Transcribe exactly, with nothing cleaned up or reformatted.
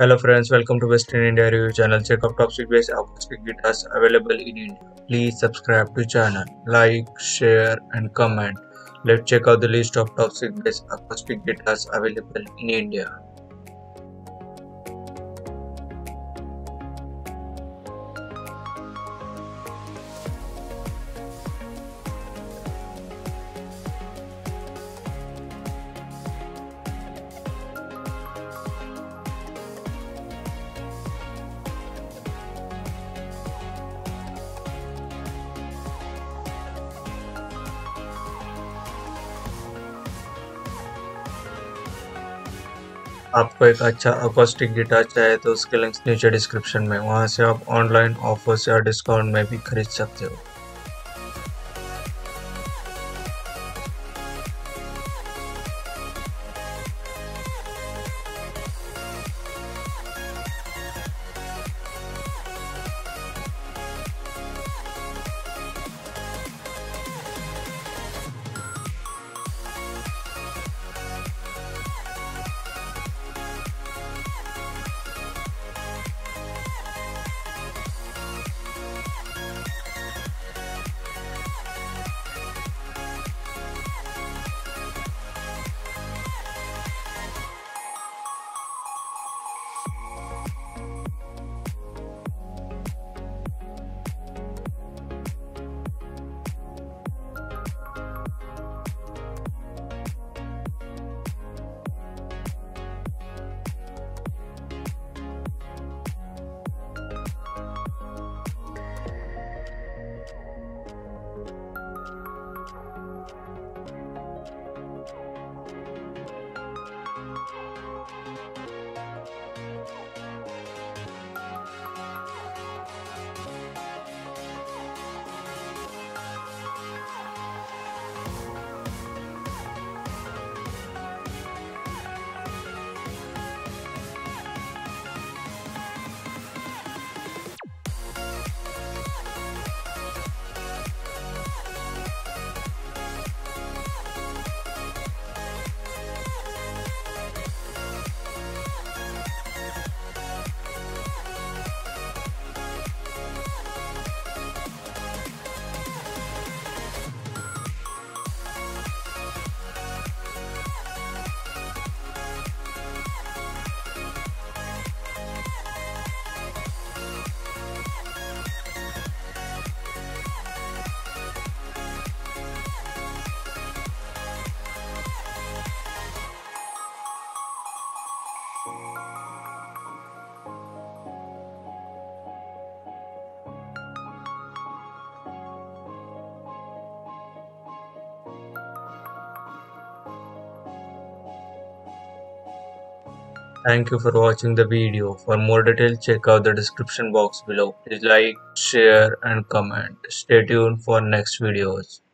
Hello friends, welcome to West India Review channel. Check out top six best acoustic guitars available in India. Please subscribe to channel, like, share and comment. Let's check out the list of top six best acoustic guitars available in India. आपको एक अच्छा acoustic guitar चाहिए तो उसके links नीचे description में, वहां से आप ऑनलाइन ऑफर्स या डिस्काउंट में भी खरीद सकते हो। Thank you for watching the video. For more details, check out the description box below. Please like, share and comment. Stay tuned for next videos.